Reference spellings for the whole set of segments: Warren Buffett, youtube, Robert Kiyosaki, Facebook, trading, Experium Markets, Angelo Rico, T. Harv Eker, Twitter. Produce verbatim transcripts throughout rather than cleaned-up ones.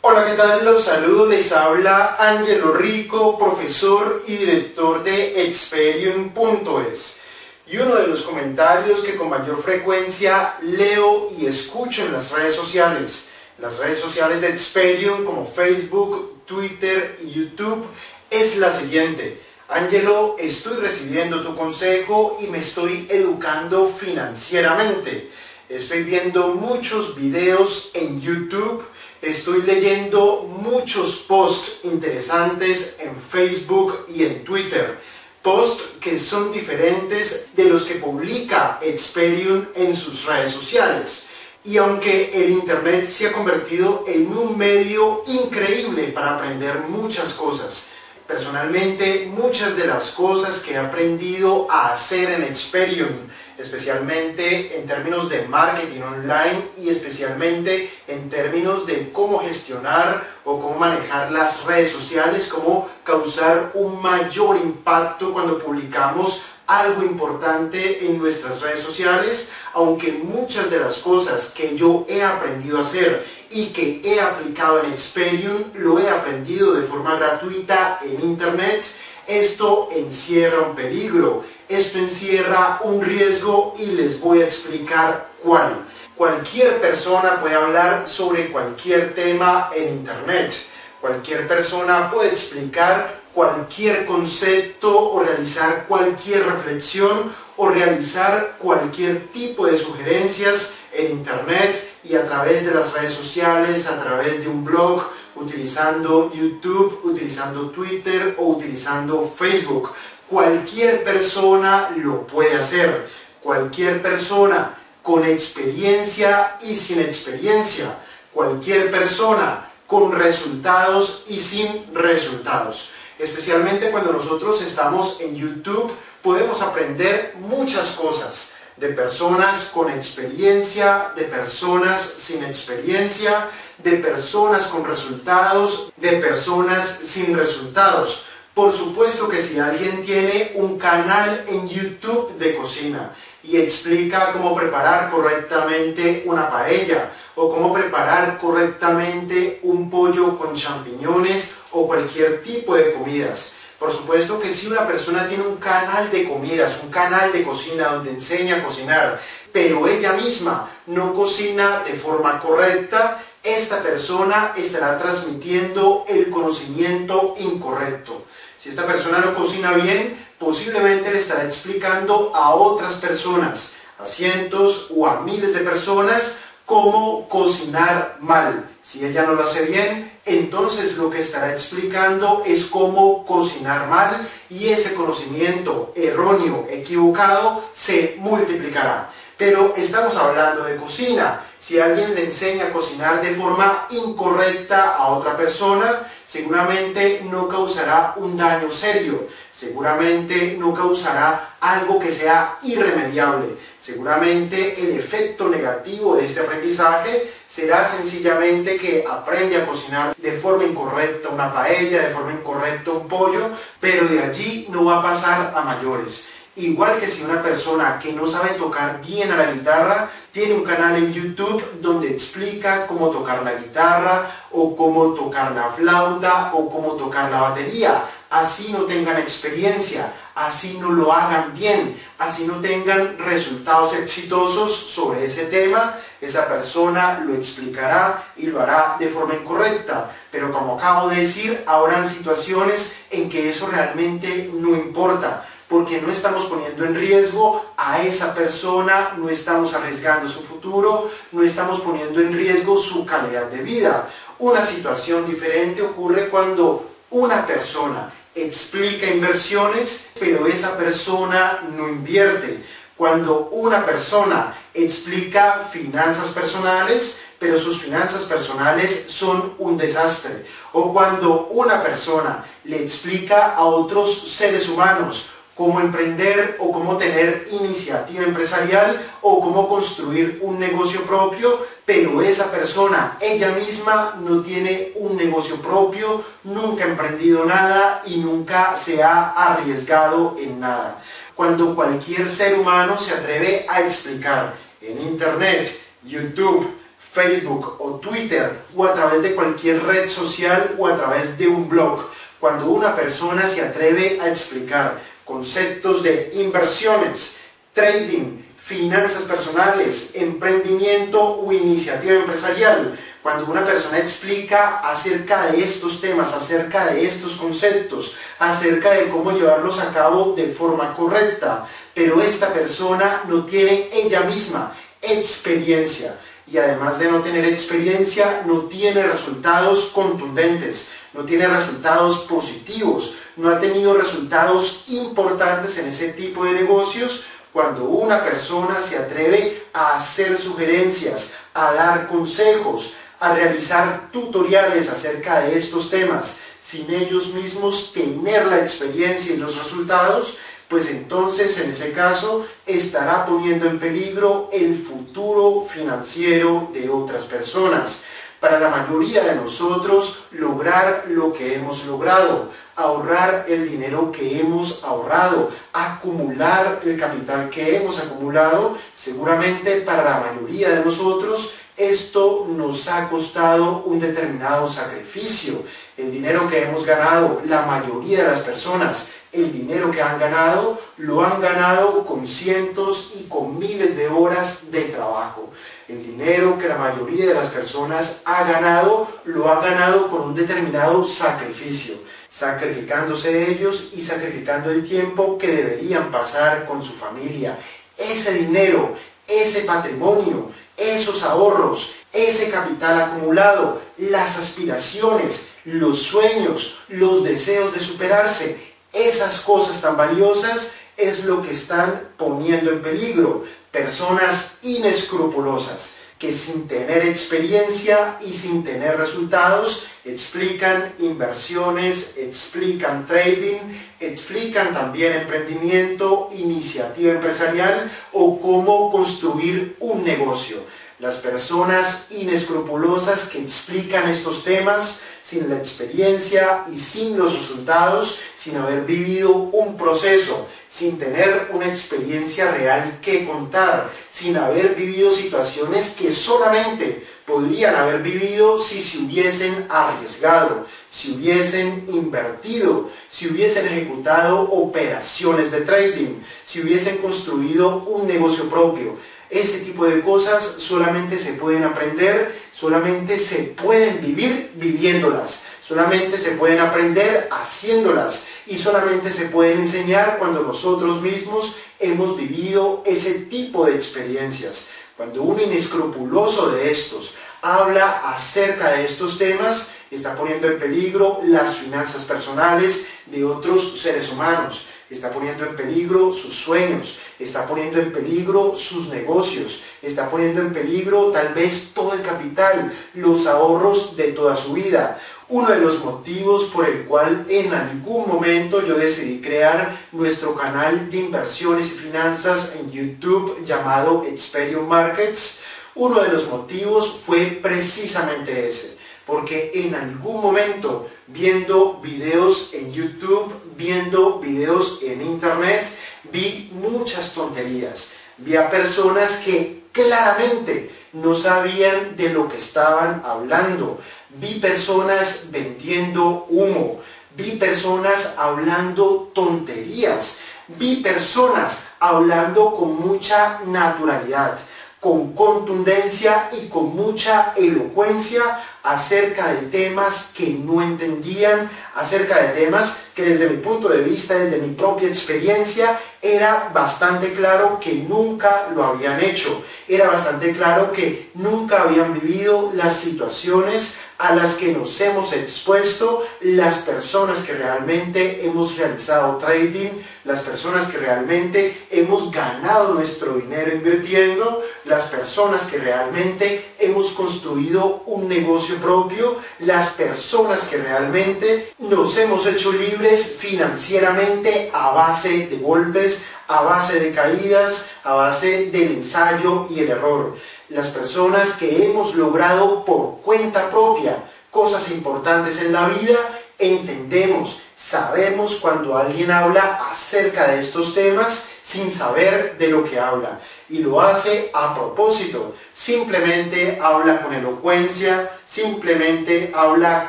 Hola, ¿qué tal? Los saludo, les habla Angelo Rico, profesor y director de Experium punto es. Y uno de los comentarios que con mayor frecuencia leo y escucho en las redes sociales, las redes sociales de Experium como Facebook, Twitter y YouTube, es la siguiente: Angelo, estoy recibiendo tu consejo y me estoy educando financieramente. Estoy viendo muchos videos en YouTube, estoy leyendo muchos posts interesantes en Facebook y en Twitter. Posts que son diferentes de los que publica Experium en sus redes sociales. Y aunque el Internet se ha convertido en un medio increíble para aprender muchas cosas, personalmente, muchas de las cosas que he aprendido a hacer en Experium, especialmente en términos de marketing online y especialmente en términos de cómo gestionar o cómo manejar las redes sociales, cómo causar un mayor impacto cuando publicamos algo importante en nuestras redes sociales, aunque muchas de las cosas que yo he aprendido a hacer y que he aplicado en Experium lo he aprendido de forma gratuita en Internet. Esto encierra un peligro, esto encierra un riesgo y les voy a explicar cuál. Cualquier persona puede hablar sobre cualquier tema en Internet, cualquier persona puede explicar cualquier concepto o realizar cualquier reflexión o realizar cualquier tipo de sugerencias en Internet y a través de las redes sociales, a través de un blog, utilizando YouTube, utilizando Twitter o utilizando Facebook. Cualquier persona lo puede hacer, cualquier persona con experiencia y sin experiencia, cualquier persona con resultados y sin resultados. Especialmente cuando nosotros estamos en YouTube, podemos aprender muchas cosas de personas con experiencia, de personas sin experiencia, de personas con resultados, de personas sin resultados. Por supuesto que si alguien tiene un canal en YouTube de cocina y explica cómo preparar correctamente una paella o cómo preparar correctamente un pollo con champiñones o cualquier tipo de comidas. Por supuesto que si una persona tiene un canal de comidas, un canal de cocina donde enseña a cocinar, pero ella misma no cocina de forma correcta, esta persona estará transmitiendo el conocimiento incorrecto. Si esta persona no cocina bien, posiblemente le estará explicando a otras personas, a cientos o a miles de personas, cómo cocinar mal. Si ella no lo hace bien, entonces lo que estará explicando es cómo cocinar mal y ese conocimiento erróneo, equivocado, se multiplicará. Pero estamos hablando de cocina. Si alguien le enseña a cocinar de forma incorrecta a otra persona, seguramente no causará un daño serio, seguramente no causará algo que sea irremediable. Seguramente el efecto negativo de este aprendizaje será sencillamente que aprende a cocinar de forma incorrecta una paella, de forma incorrecta un pollo, pero de allí no va a pasar a mayores. Igual que si una persona que no sabe tocar bien a la guitarra tiene un canal en YouTube donde explica cómo tocar la guitarra o cómo tocar la flauta o cómo tocar la batería, así no tengan experiencia, así no lo hagan bien, así no tengan resultados exitosos sobre ese tema, esa persona lo explicará y lo hará de forma incorrecta. Pero como acabo de decir, habrán situaciones en que eso realmente no importa, porque no estamos poniendo en riesgo a esa persona, no estamos arriesgando su futuro, no estamos poniendo en riesgo su calidad de vida. Una situación diferente ocurre cuando una persona explica inversiones, pero esa persona no invierte. Cuando una persona explica finanzas personales, pero sus finanzas personales son un desastre. O cuando una persona le explica a otros seres humanos cómo emprender o cómo tener iniciativa empresarial o cómo construir un negocio propio, pero esa persona, ella misma, no tiene un negocio propio, nunca ha emprendido nada y nunca se ha arriesgado en nada. Cuando cualquier ser humano se atreve a explicar en Internet, YouTube, Facebook o Twitter o a través de cualquier red social o a través de un blog. Cuando una persona se atreve a explicar conceptos de inversiones, trading, finanzas personales, emprendimiento o iniciativa empresarial, cuando una persona explica acerca de estos temas, acerca de estos conceptos, acerca de cómo llevarlos a cabo de forma correcta, pero esta persona no tiene ella misma experiencia. Y además de no tener experiencia, no tiene resultados contundentes, no tiene resultados positivos, no ha tenido resultados importantes en ese tipo de negocios. Cuando una persona se atreve a hacer sugerencias, a dar consejos, a realizar tutoriales acerca de estos temas, sin ellos mismos tener la experiencia y los resultados, pues entonces en ese caso estará poniendo en peligro el futuro financiero de otras personas. Para la mayoría de nosotros, lograr lo que hemos logrado, ahorrar el dinero que hemos ahorrado, acumular el capital que hemos acumulado, seguramente para la mayoría de nosotros esto nos ha costado un determinado sacrificio. El dinero que hemos ganado, la mayoría de las personas, el dinero que han ganado, lo han ganado con cientos y con miles de horas de trabajo. El dinero que la mayoría de las personas ha ganado, lo han ganado con un determinado sacrificio, sacrificándose ellos y sacrificando el tiempo que deberían pasar con su familia. Ese dinero, ese patrimonio, esos ahorros, ese capital acumulado, las aspiraciones, los sueños, los deseos de superarse, esas cosas tan valiosas es lo que están poniendo en peligro personas inescrupulosas que sin tener experiencia y sin tener resultados explican inversiones, explican trading, explican también emprendimiento, iniciativa empresarial o cómo construir un negocio. Las personas inescrupulosas que explican estos temas sin la experiencia y sin los resultados, sin haber vivido un proceso, sin tener una experiencia real que contar, sin haber vivido situaciones que solamente podrían haber vivido si se hubiesen arriesgado, si hubiesen invertido, si hubiesen ejecutado operaciones de trading, si hubiesen construido un negocio propio. Ese tipo de cosas solamente se pueden aprender, solamente se pueden vivir viviéndolas, solamente se pueden aprender haciéndolas y solamente se pueden enseñar cuando nosotros mismos hemos vivido ese tipo de experiencias. Cuando un inescrupuloso de estos habla acerca de estos temas, está poniendo en peligro las finanzas personales de otros seres humanos. Está poniendo en peligro sus sueños, está poniendo en peligro sus negocios, está poniendo en peligro tal vez todo el capital, los ahorros de toda su vida. Uno de los motivos por el cual en algún momento yo decidí crear nuestro canal de inversiones y finanzas en YouTube llamado Experium Markets, uno de los motivos fue precisamente ese. Porque en algún momento, viendo videos en YouTube, viendo videos en Internet, vi muchas tonterías. Vi a personas que claramente no sabían de lo que estaban hablando. Vi personas vendiendo humo. Vi personas hablando tonterías. Vi personas hablando con mucha naturalidad, con contundencia y con mucha elocuencia acerca de temas que no entendían, acerca de temas que desde mi punto de vista, desde mi propia experiencia, era bastante claro que nunca lo habían hecho, era bastante claro que nunca habían vivido las situaciones a las que nos hemos expuesto las personas que realmente hemos realizado trading, las personas que realmente hemos ganado nuestro dinero invirtiendo, las personas que realmente hemos construido un negocio propio, las personas que realmente nos hemos hecho libres financieramente a base de golpes, a base de caídas, a base del ensayo y el error. Las personas que hemos logrado por cuenta propia cosas importantes en la vida, entendemos, sabemos cuando alguien habla acerca de estos temas, sin saber de lo que habla, y lo hace a propósito. Simplemente habla con elocuencia, simplemente habla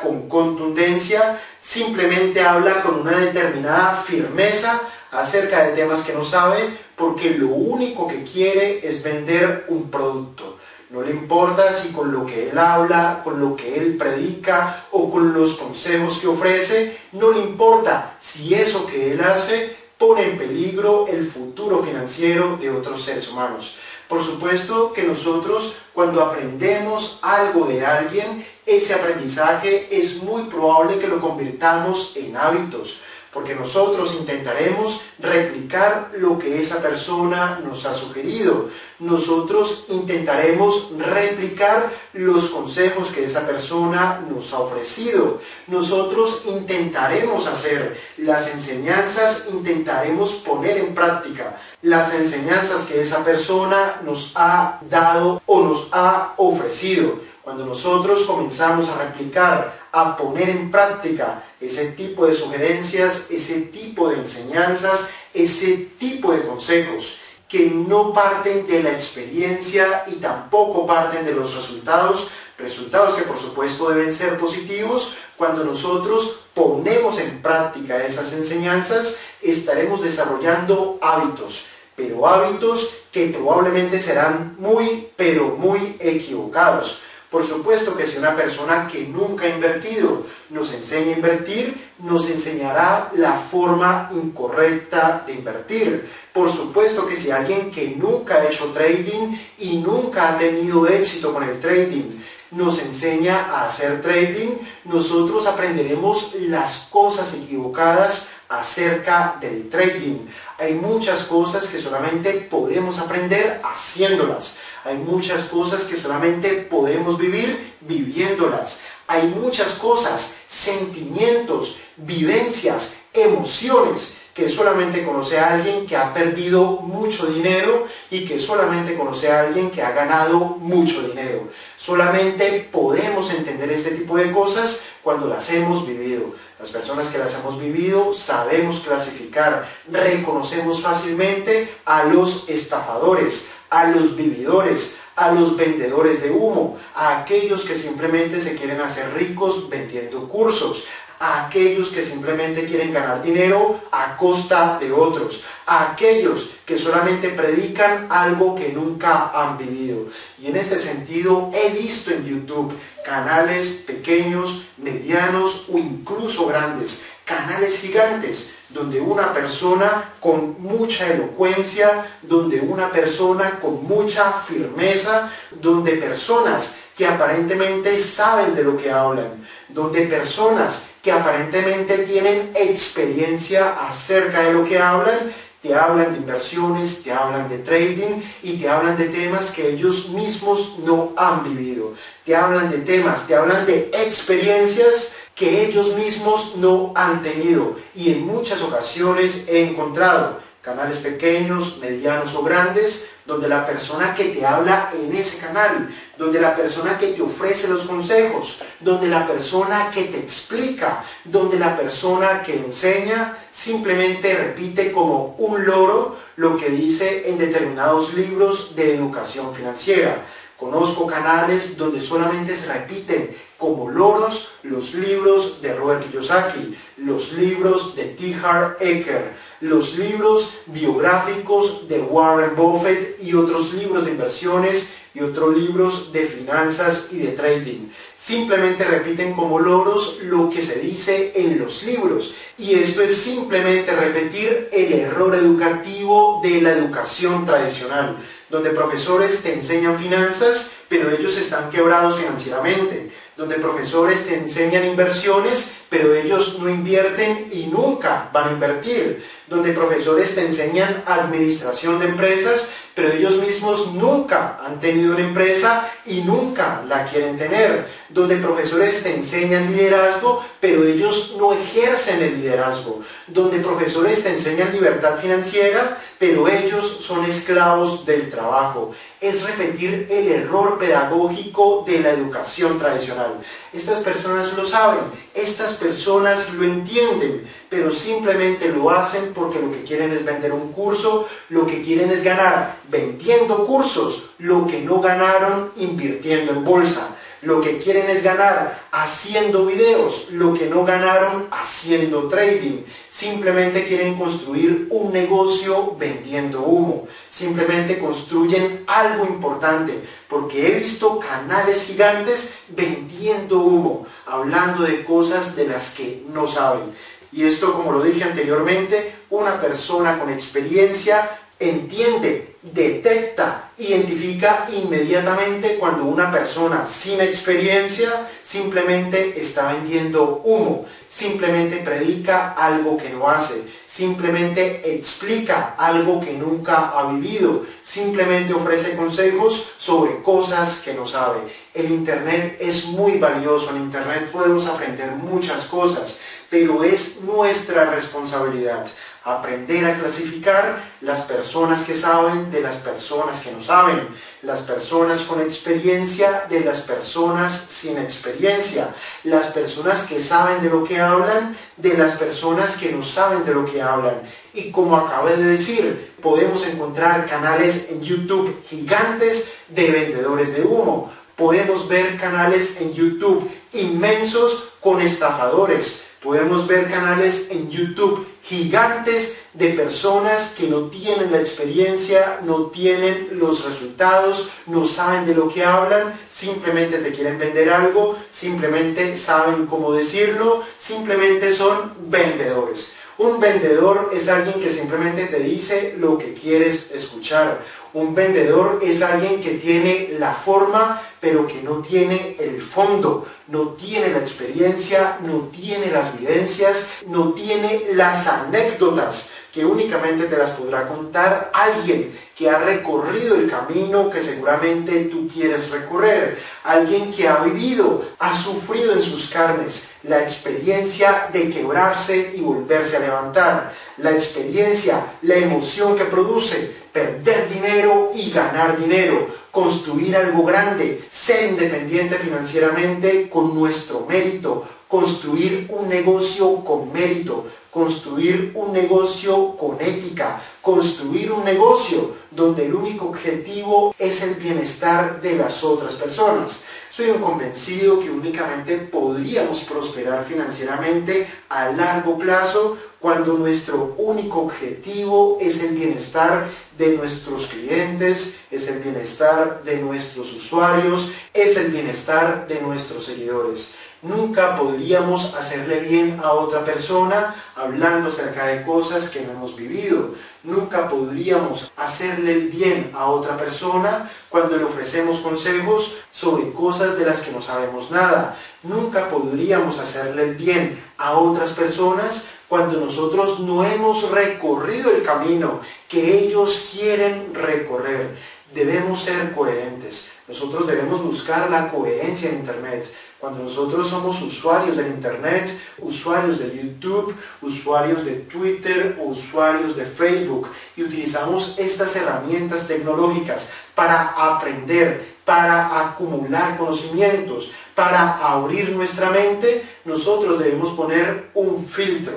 con contundencia, simplemente habla con una determinada firmeza acerca de temas que no sabe, porque lo único que quiere es vender un producto. No le importa si con lo que él habla, con lo que él predica o con los consejos que ofrece, no le importa si eso que él hace pone en peligro el futuro financiero de otros seres humanos. Por supuesto que nosotros, cuando aprendemos algo de alguien, ese aprendizaje es muy probable que lo convirtamos en hábitos, porque nosotros intentaremos replicar lo que esa persona nos ha sugerido. Nosotros intentaremos replicar los consejos que esa persona nos ha ofrecido. Nosotros intentaremos hacer las enseñanzas, intentaremos poner en práctica las enseñanzas que esa persona nos ha dado o nos ha ofrecido. Cuando nosotros comenzamos a replicar, a poner en práctica ese tipo de sugerencias, ese tipo de enseñanzas, ese tipo de consejos que no parten de la experiencia y tampoco parten de los resultados, resultados que por supuesto deben ser positivos, cuando nosotros ponemos en práctica esas enseñanzas, estaremos desarrollando hábitos, pero hábitos que probablemente serán muy, pero muy equivocados. Por supuesto que si una persona que nunca ha invertido nos enseña a invertir, nos enseñará la forma incorrecta de invertir. Por supuesto que si alguien que nunca ha hecho trading y nunca ha tenido éxito con el trading nos enseña a hacer trading, nosotros aprenderemos las cosas equivocadas acerca del trading. Hay muchas cosas que solamente podemos aprender haciéndolas. Hay muchas cosas que solamente podemos vivir viviéndolas. Hay muchas cosas, sentimientos, vivencias, emociones que solamente conoce a alguien que ha perdido mucho dinero y que solamente conoce a alguien que ha ganado mucho dinero. Solamente podemos entender este tipo de cosas cuando las hemos vivido. Las personas que las hemos vivido sabemos clasificar, reconocemos fácilmente a los estafadores, a los vividores, a los vendedores de humo, a aquellos que simplemente se quieren hacer ricos vendiendo cursos, a aquellos que simplemente quieren ganar dinero a costa de otros, a aquellos que solamente predican algo que nunca han vivido. Y en este sentido he visto en YouTube canales pequeños, medianos o incluso grandes, canales gigantes, donde una persona con mucha elocuencia, donde una persona con mucha firmeza, donde personas que aparentemente saben de lo que hablan, donde personas que aparentemente tienen experiencia acerca de lo que hablan, te hablan de inversiones, te hablan de trading y te hablan de temas que ellos mismos no han vivido. Te hablan de temas, te hablan de experiencias que ellos mismos no han tenido, y en muchas ocasiones he encontrado canales pequeños, medianos o grandes, donde la persona que te habla en ese canal, donde la persona que te ofrece los consejos, donde la persona que te explica, donde la persona que enseña, simplemente repite como un loro lo que dice en determinados libros de educación financiera. Conozco canales donde solamente se repiten como loros los libros de Robert Kiyosaki, los libros de T. Harv Eker, los libros biográficos de Warren Buffett y otros libros de inversiones y otros libros de finanzas y de trading. Simplemente repiten como loros lo que se dice en los libros, y esto es simplemente repetir el error educativo de la educación tradicional, donde profesores te enseñan finanzas, pero ellos están quebrados financieramente, donde profesores te enseñan inversiones, pero ellos no invierten y nunca van a invertir, donde profesores te enseñan administración de empresas, pero ellos mismos nunca han tenido una empresa y nunca la quieren tener, donde profesores te enseñan liderazgo, pero ellos no ejercen el liderazgo, donde profesores te enseñan libertad financiera, pero ellos son esclavos del trabajo. Es repetir el error pedagógico de la educación tradicional. Estas personas lo saben, estas personas lo entienden, pero simplemente lo hacen porque lo que quieren es vender un curso, lo que quieren es ganar vendiendo cursos, lo que no ganaron invirtiendo en bolsa. Lo que quieren es ganar haciendo videos, lo que no ganaron haciendo trading. Simplemente quieren construir un negocio vendiendo humo. Simplemente construyen algo importante, porque he visto canales gigantes vendiendo humo, hablando de cosas de las que no saben. Y esto, como lo dije anteriormente, una persona con experiencia entiende, detecta, identifica inmediatamente cuando una persona sin experiencia simplemente está vendiendo humo, simplemente predica algo que no hace, simplemente explica algo que nunca ha vivido, simplemente ofrece consejos sobre cosas que no sabe. El Internet es muy valioso, en Internet podemos aprender muchas cosas, pero es nuestra responsabilidad aprender a clasificar las personas que saben de las personas que no saben, las personas con experiencia de las personas sin experiencia, las personas que saben de lo que hablan de las personas que no saben de lo que hablan. Y como acabé de decir, podemos encontrar canales en YouTube gigantes de vendedores de humo, podemos ver canales en YouTube inmensos con estafadores, podemos ver canales en YouTube gigantes de personas que no tienen la experiencia, no tienen los resultados, no saben de lo que hablan, simplemente te quieren vender algo, simplemente saben cómo decirlo, simplemente son vendedores. Un vendedor es alguien que simplemente te dice lo que quieres escuchar. Un vendedor es alguien que tiene la forma, pero que no tiene el fondo, no tiene la experiencia, no tiene las vivencias, no tiene las anécdotas que únicamente te las podrá contar alguien que ha recorrido el camino que seguramente tú quieres recorrer, alguien que ha vivido, ha sufrido en sus carnes la experiencia de quebrarse y volverse a levantar, la experiencia, la emoción que produce perder dinero y ganar dinero, construir algo grande, ser independiente financieramente con nuestro mérito, construir un negocio con mérito, construir un negocio con ética, construir un negocio donde el único objetivo es el bienestar de las otras personas. Soy un convencido que únicamente podríamos prosperar financieramente a largo plazo cuando nuestro único objetivo es el bienestar de nuestros clientes, es el bienestar de nuestros usuarios, es el bienestar de nuestros seguidores. Nunca podríamos hacerle bien a otra persona hablando acerca de cosas que no hemos vivido. Nunca podríamos hacerle el bien a otra persona cuando le ofrecemos consejos sobre cosas de las que no sabemos nada. Nunca podríamos hacerle el bien a otras personas cuando nosotros no hemos recorrido el camino que ellos quieren recorrer. Debemos ser coherentes. Nosotros debemos buscar la coherencia en Internet. Cuando nosotros somos usuarios del Internet, usuarios de YouTube, usuarios de Twitter, usuarios de Facebook, y utilizamos estas herramientas tecnológicas para aprender, para acumular conocimientos, para abrir nuestra mente, nosotros debemos poner un filtro.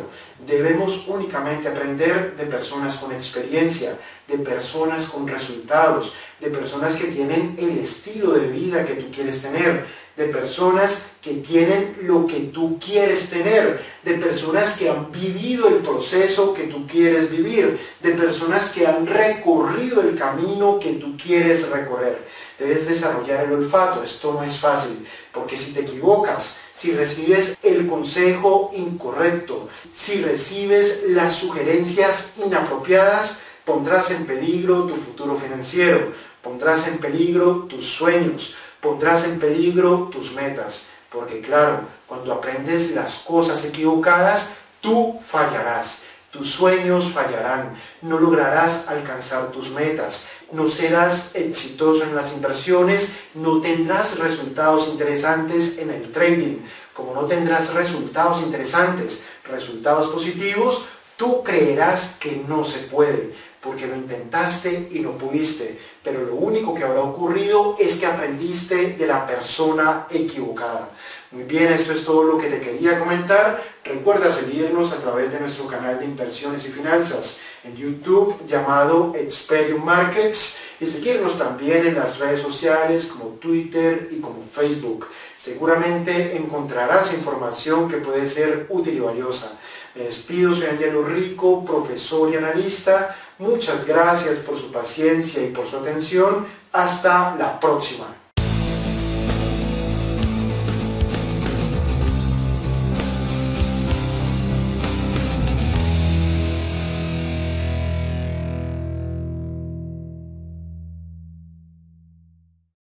Debemos únicamente aprender de personas con experiencia, de personas con resultados, de personas que tienen el estilo de vida que tú quieres tener, de personas que tienen lo que tú quieres tener, de personas que han vivido el proceso que tú quieres vivir, de personas que han recorrido el camino que tú quieres recorrer. Debes desarrollar el olfato, esto no es fácil, porque si te equivocas, si recibes el consejo incorrecto, si recibes las sugerencias inapropiadas, pondrás en peligro tu futuro financiero, pondrás en peligro tus sueños, pondrás en peligro tus metas, porque claro, cuando aprendes las cosas equivocadas, tú fallarás. Tus sueños fallarán, no lograrás alcanzar tus metas, no serás exitoso en las inversiones, no tendrás resultados interesantes en el trading. Como no tendrás resultados interesantes, resultados positivos, tú creerás que no se puede, porque lo intentaste y no pudiste, pero lo único que habrá ocurrido es que aprendiste de la persona equivocada. Muy bien, esto es todo lo que te quería comentar. Recuerda seguirnos a través de nuestro canal de inversiones y finanzas en YouTube llamado Experium Markets y seguirnos también en las redes sociales como Twitter y como Facebook. Seguramente encontrarás información que puede ser útil y valiosa. Me despido, soy Angelo Rico, profesor y analista. Muchas gracias por su paciencia y por su atención. Hasta la próxima.